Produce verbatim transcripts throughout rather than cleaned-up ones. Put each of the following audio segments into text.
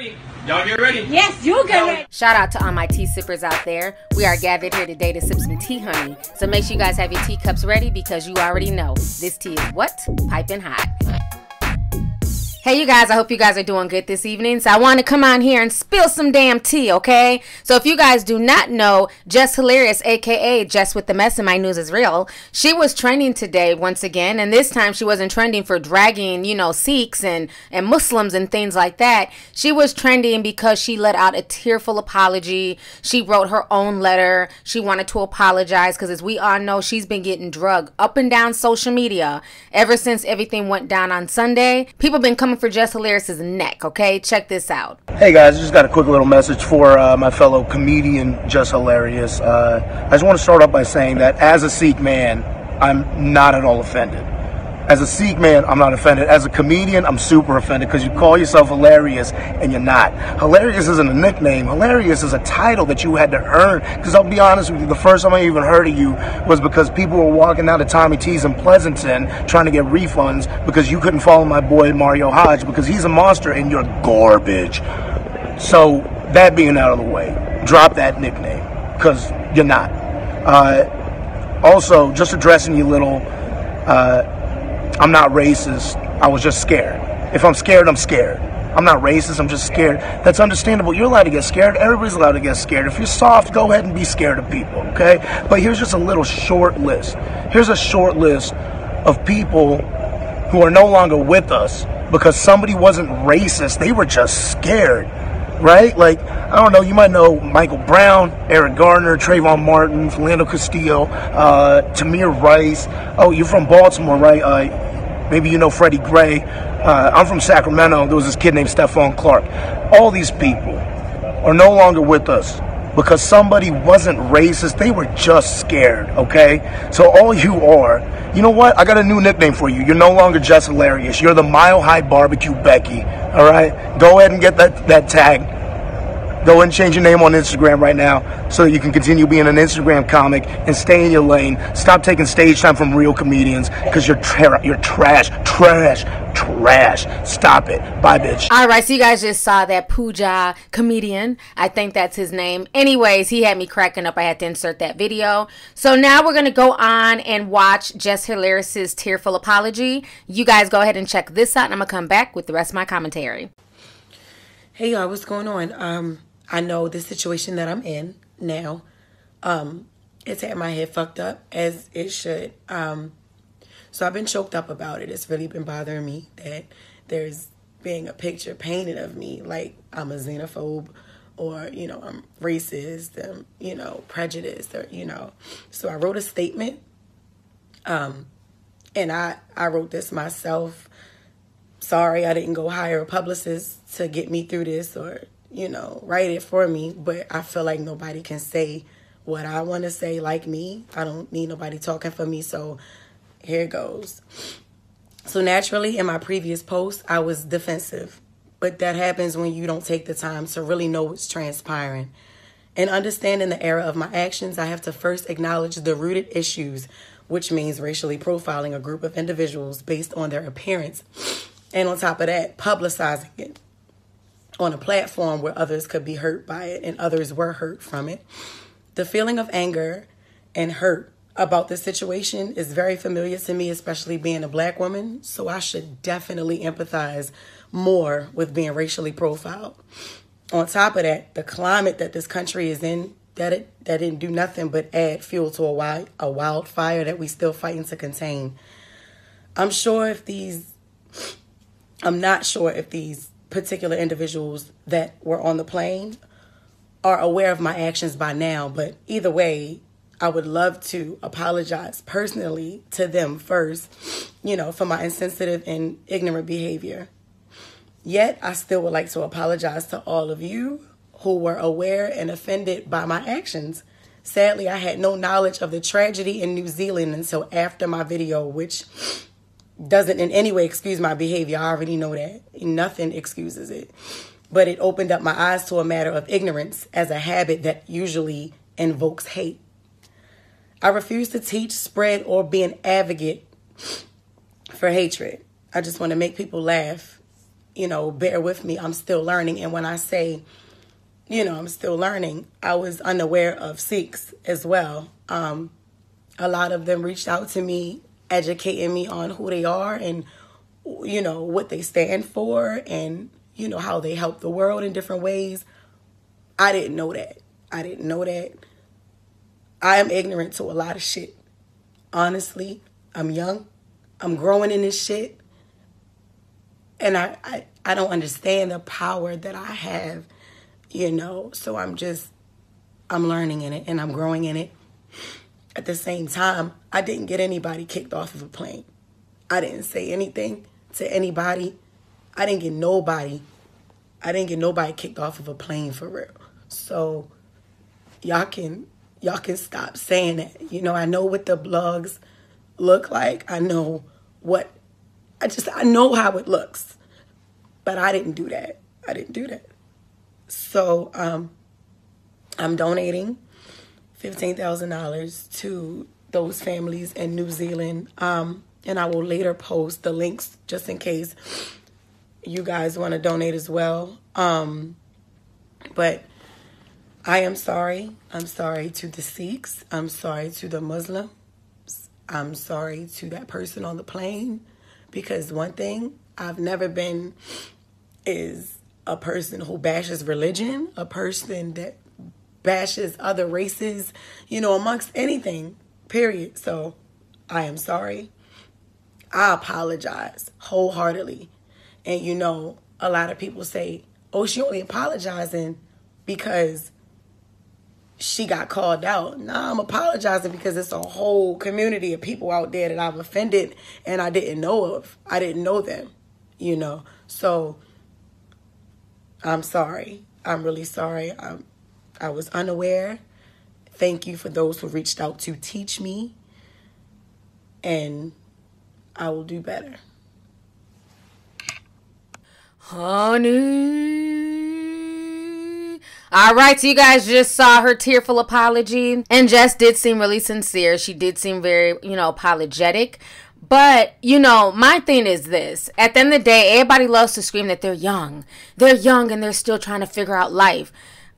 ready. Y'all get ready. Yes, you get ready. Shout out to all my tea sippers out there. We are gathered here today to sip some tea, honey. So make sure you guys have your teacups ready because you already know this tea is what? Piping hot. Hey, you guys, I hope you guys are doing good this evening. So I want to come on here and spill some damn tea, okay? So if you guys do not know, Jess Hilarious, a k a. Jess with the Mess and My News is Real, she was trending today once again. And this time she wasn't trending for dragging, you know, Sikhs and, and Muslims and things like that. She was trending because she let out a tearful apology. She wrote her own letter. She wanted to apologize because, as we all know, she's been getting drugged up and down social media ever since everything went down on Sunday. People have been coming for Jess Hilarious's neck, okay? Check this out. Hey guys, I just got a quick little message for uh, my fellow comedian Jess Hilarious. Uh, I just want to start off by saying that as a Sikh man, I'm not at all offended. As a Sikh man, I'm not offended. As a comedian, I'm super offended because you call yourself hilarious and you're not. Hilarious isn't a nickname. Hilarious is a title that you had to earn. Because I'll be honest with you, the first time I even heard of you was because people were walking out of Tommy T's in Pleasanton trying to get refunds because you couldn't follow my boy Mario Hodge because he's a monster and you're garbage. So that being out of the way, drop that nickname because you're not. Uh, also, just addressing you little... Uh, I'm not racist, I was just scared. If I'm scared, I'm scared. I'm not racist, I'm just scared. That's understandable. You're allowed to get scared. Everybody's allowed to get scared. If you're soft, go ahead and be scared of people, okay? But here's just a little short list. Here's a short list of people who are no longer with us because somebody wasn't racist. They were just scared, right? Like, I don't know, you might know Michael Brown, Eric Garner, Trayvon Martin, Philando Castillo, uh, Tamir Rice. Oh, you're from Baltimore, right? Uh, Maybe you know Freddie Gray. Uh, I'm from Sacramento. There was this kid named Stefan Clark. All these people are no longer with us because somebody wasn't racist. They were just scared, okay? So all you are, you know what? I got a new nickname for you. You're no longer Jess Hilarious. You're the Mile High Barbecue Becky, all right? Go ahead and get that, that tag. Go ahead and change your name on Instagram right now so that you can continue being an Instagram comic and stay in your lane. Stop taking stage time from real comedians because you're, tra you're trash, trash, trash. Stop it. Bye, bitch. All right, so you guys just saw that Pooja comedian. I think that's his name. Anyways, he had me cracking up. I had to insert that video. So now we're going to go on and watch Jess Hilarious's tearful apology. You guys go ahead and check this out, and I'm going to come back with the rest of my commentary. Hey, y'all, what's going on? Um... I know the situation that I'm in now, um, it's had my head fucked up, as it should. Um, so I've been choked up about it. It's really been bothering me that there's being a picture painted of me like I'm a xenophobe or, you know, I'm racist, I'm, you know, prejudiced or, you know. So I wrote a statement, um, and I, I wrote this myself. Sorry, I didn't go hire a publicist to get me through this or, you know, write it for me, but I feel like nobody can say what I want to say like me. I don't need nobody talking for me, so here it goes. So naturally, in my previous post, I was defensive, but that happens when you don't take the time to really know what's transpiring. In understanding the error of my actions, I have to first acknowledge the rooted issues, which means racially profiling a group of individuals based on their appearance, and on top of that, publicizing it on a platform where others could be hurt by it and others were hurt from it. The feeling of anger and hurt about this situation is very familiar to me, especially being a black woman, so I should definitely empathize more with being racially profiled. On top of that, the climate that this country is in, that it that didn't do nothing but add fuel to a wild, a wildfire that we still fighting to contain. I'm sure if these, I'm not sure if these particular individuals that were on the plane are aware of my actions by now, but either way, I would love to apologize personally to them first, you know, for my insensitive and ignorant behavior. Yet, I still would like to apologize to all of you who were aware and offended by my actions. Sadly, I had no knowledge of the tragedy in New Zealand until after my video, which doesn't in any way excuse my behavior. I already know that. Nothing excuses it. But it opened up my eyes to a matter of ignorance as a habit that usually invokes hate. I refuse to teach, spread, or be an advocate for hatred. I just want to make people laugh you know, bear with me, I'm still learning. And when I say, you know, I'm still learning, I was unaware of Sikhs as well. Um, a lot of them reached out to me, educating me on who they are and, you know, what they stand for and, you know, how they help the world in different ways. I didn't know that. I didn't know that. I am ignorant to a lot of shit. Honestly, I'm young. I'm growing in this shit. And I, I, I don't understand the power that I have, you know. So I'm just, I'm learning in it and I'm growing in it. At the same time, I didn't get anybody kicked off of a plane. I didn't say anything to anybody. I didn't get nobody. I didn't get nobody kicked off of a plane for real. So y'all can y'all can stop saying that. You know, I know what the blogs look like. I know what I just I know how it looks. But I didn't do that. I didn't do that. So um I'm donating fifteen thousand dollars to those families in New Zealand. Um and I will later post the links just in case you guys want to donate as well. Um, but I am sorry. I'm sorry to the Sikhs. I'm sorry to the Muslims. I'm sorry to that person on the plane. Because one thing I've never been is a person who bashes religion, a person that bashes other races, you know, amongst anything, period. So I am sorry. I apologize wholeheartedly. And, you know, a lot of people say, oh, she only apologizing because she got called out. Nah, I'm apologizing because it's a whole community of people out there that I've offended and I didn't know of. I didn't know them, you know. So I'm sorry. I'm really sorry. I'm, I was unaware. Thank you for those who reached out to teach me. And I will do better. Honey. All right, so you guys just saw her tearful apology. And Jess did seem really sincere. She did seem very, you know, apologetic. But, you know, my thing is this. At the end of the day, everybody loves to scream that they're young. They're young and they're still trying to figure out life.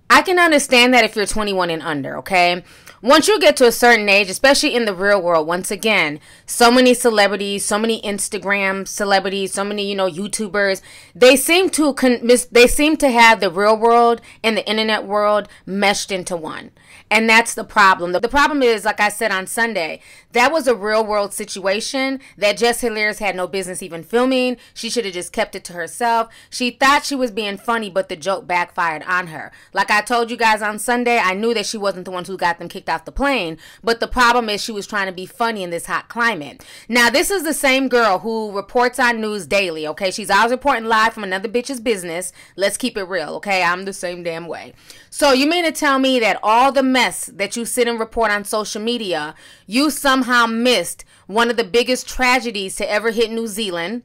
I can understand that if you're twenty-one and under, okay? Once you get to a certain age, especially in the real world, once again, so many celebrities, so many Instagram celebrities, so many, you know, YouTubers, they seem to con mis they seem to have the real world and the internet world meshed into one. And that's the problem. The, the problem is, like I said on Sunday, that was a real world situation that Jess Hilarious had no business even filming. She should have just kept it to herself. She thought she was being funny, but the joke backfired on her. Like I told you guys on Sunday, I knew that she wasn't the one who got them kicked out off the plane, but the problem is she was trying to be funny in this hot climate. Now, this is the same girl who reports on news daily, okay? She's always reporting live from another bitch's business. Let's keep it real, okay? I'm the same damn way. So you mean to tell me that all the mess that you sit and report on social media, you somehow missed one of the biggest tragedies to ever hit New Zealand?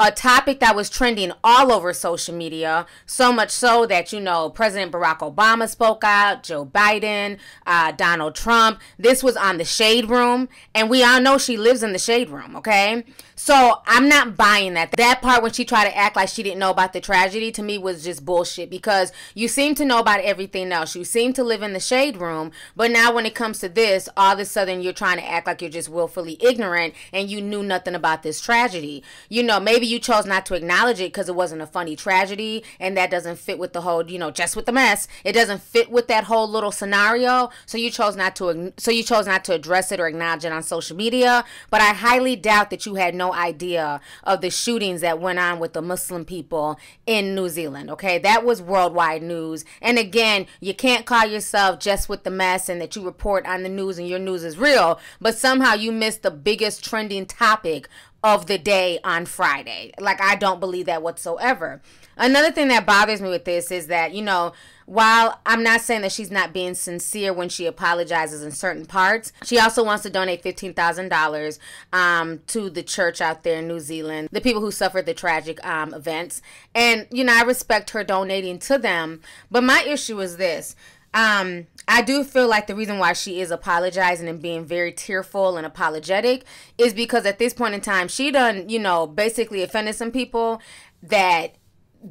A topic that was trending all over social media, so much so that, you know, President Barack Obama spoke out, Joe Biden, uh, Donald Trump. This was on The Shade Room, and we all know she lives in The Shade Room, okay? So I'm not buying that. That part when she tried to act like she didn't know about the tragedy, to me, was just bullshit, because you seem to know about everything else. You seem to live in The Shade Room, but now when it comes to this, all of a sudden you're trying to act like you're just willfully ignorant and you knew nothing about this tragedy. You know, maybe you chose not to acknowledge it because it wasn't a funny tragedy, and that doesn't fit with the whole, you know, just with the mess. It doesn't fit with that whole little scenario, so you chose not to so you chose not to address it or acknowledge it on social media. But I highly doubt that you had no idea of the shootings that went on with the Muslim people in New Zealand, okay? That was worldwide news. And again, you can't call yourself just with the mess and that you report on the news and your news is real, but somehow you missed the biggest trending topic of the day on Friday. Like, I don't believe that whatsoever. Another thing that bothers me with this is that, you know, while I'm not saying that she's not being sincere when she apologizes in certain parts, she also wants to donate fifteen thousand dollars um, to the church out there in New Zealand, the people who suffered the tragic um, events. And, you know, I respect her donating to them. But my issue is this. Um, I do feel like the reason why she is apologizing and being very tearful and apologetic is because at this point in time, she done, you know, basically offended some people that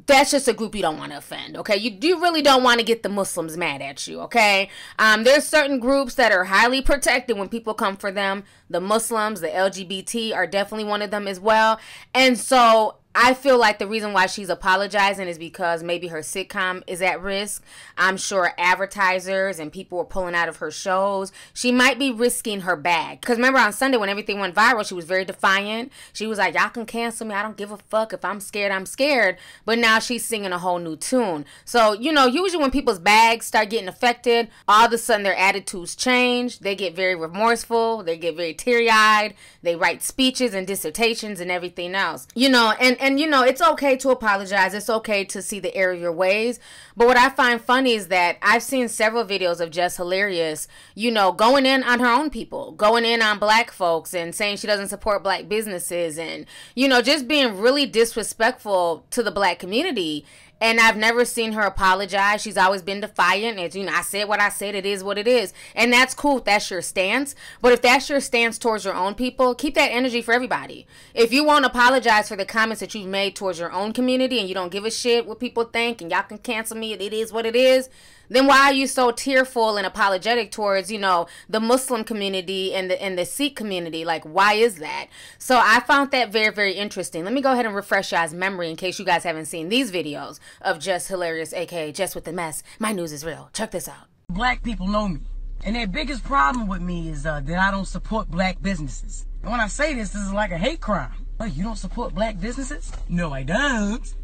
that's just a group you don't want to offend, okay? You, you really don't want to get the Muslims mad at you, okay? Um, there's certain groups that are highly protected when people come for them. The Muslims, the L G B T are definitely one of them as well. And so I feel like the reason why she's apologizing is because maybe her sitcom is at risk. I'm sure advertisers and people are pulling out of her shows. She might be risking her bag. Because remember on Sunday when everything went viral, she was very defiant. She was like, y'all can cancel me. I don't give a fuck. If I'm scared, I'm scared. But now she's singing a whole new tune. So, you know, usually when people's bags start getting affected, all of a sudden their attitudes change. They get very remorseful. They get very teary-eyed. They write speeches and dissertations and everything else. You know, and And, you know, it's okay to apologize. It's okay to see the error of your ways. But what I find funny is that I've seen several videos of Jess Hilarious, you know, going in on her own people, going in on black folks and saying she doesn't support black businesses and, you know, just being really disrespectful to the black community. And I've never seen her apologize. She's always been defiant. It's, you know, I said what I said. It is what it is. And that's cool if that's your stance. But if that's your stance towards your own people, keep that energy for everybody. If you won't apologize for the comments that you've made towards your own community and you don't give a shit what people think and y'all can cancel me, it is what it is, then why are you so tearful and apologetic towards, you know, the Muslim community and the, and the Sikh community? Like, why is that? So I found that very, very interesting. Let me go ahead and refresh y'all's memory in case you guys haven't seen these videos of Jess Hilarious, aka Jess with the Mess. My news is real. Check this out. Black people know me, and their biggest problem with me is uh, that I don't support black businesses. And when I say this, this is like a hate crime. Oh, you don't support black businesses? No, I don't.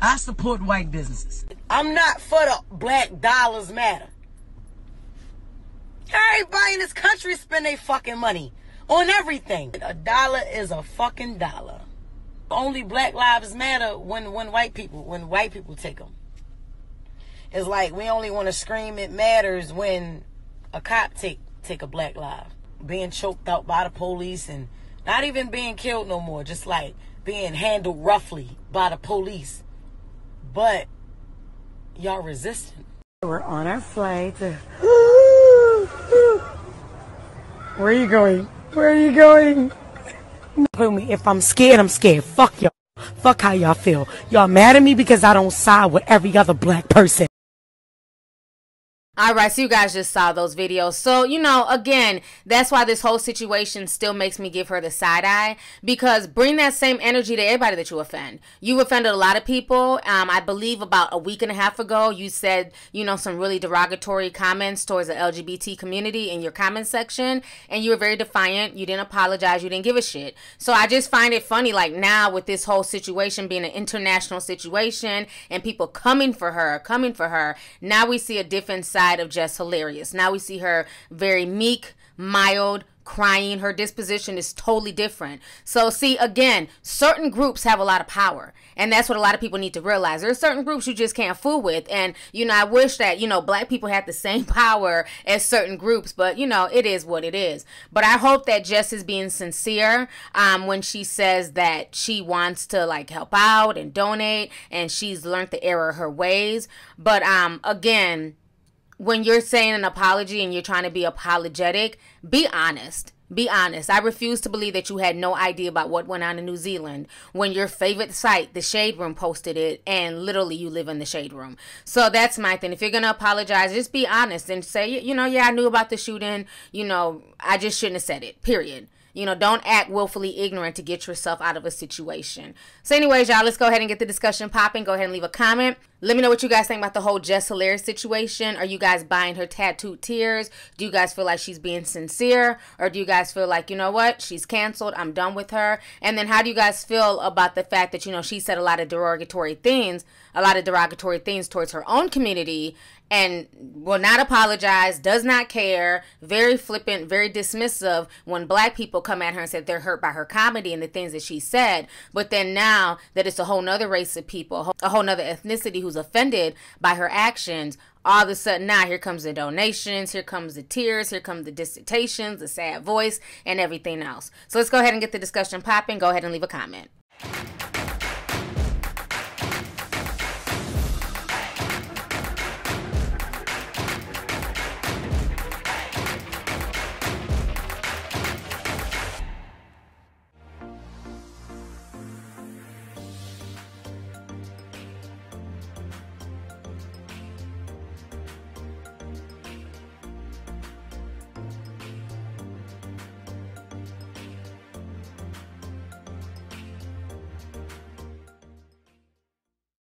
I support white businesses. I'm not for the black dollars matter. Everybody in this country spend their fucking money on everything. A dollar is a fucking dollar. Only black lives matter when, when white people, when white people take them. It's like we only want to scream it matters when a cop take, take a black life. Being choked out by the police and not even being killed no more. Just like being handled roughly by the police. But y'all resistant. We're on our flight. Where are you going? Where are you going? If I'm scared, I'm scared. Fuck y'all. Fuck how y'all feel. Y'all mad at me because I don't side with every other black person. All right, so you guys just saw those videos. So, you know, again, that's why this whole situation still makes me give her the side eye, because bring that same energy to everybody that you offend. You offended a lot of people. Um, I believe about a week and a half ago, you said, you know, some really derogatory comments towards the L G B T community in your comment section, and you were very defiant. You didn't apologize. You didn't give a shit. So I just find it funny, like now with this whole situation being an international situation and people coming for her, coming for her, now we see a different side of Jess Hilarious. Now we see her very meek, mild, crying. Her disposition is totally different. So see, again, certain groups have a lot of power, and that's what a lot of people need to realize. There are certain groups you just can't fool with, and, you know, I wish that, you know, black people had the same power as certain groups, but, you know, it is what it is. But I hope that Jess is being sincere um, when she says that she wants to, like, help out and donate, and she's learned the error of her ways. But, um, again, when you're saying an apology and you're trying to be apologetic, be honest. Be honest. I refuse to believe that you had no idea about what went on in New Zealand when your favorite site, The Shade Room, posted it, and literally you live in The Shade Room. So that's my thing. If you're going to apologize, just be honest and say, you know, yeah, I knew about the shooting. You know, I just shouldn't have said it, period. You know, don't act willfully ignorant to get yourself out of a situation. So anyways, y'all, let's go ahead and get the discussion popping. Go ahead and leave a comment. Let me know what you guys think about the whole Jess Hilarious situation. Are you guys buying her tattooed tears? Do you guys feel like she's being sincere? Or do you guys feel like, you know what, she's canceled, I'm done with her? And then how do you guys feel about the fact that, you know, she said a lot of derogatory things, a lot of derogatory things towards her own community, and will not apologize, does not care, very flippant, very dismissive when black people come at her and said they're hurt by her comedy and the things that she said. But then now that it's a whole nother race of people, a whole nother ethnicity who's offended by her actions, all of a sudden now here comes the donations, here comes the tears, here comes the dissertations, the sad voice, and everything else. So let's go ahead and get the discussion popping. Go ahead and leave a comment.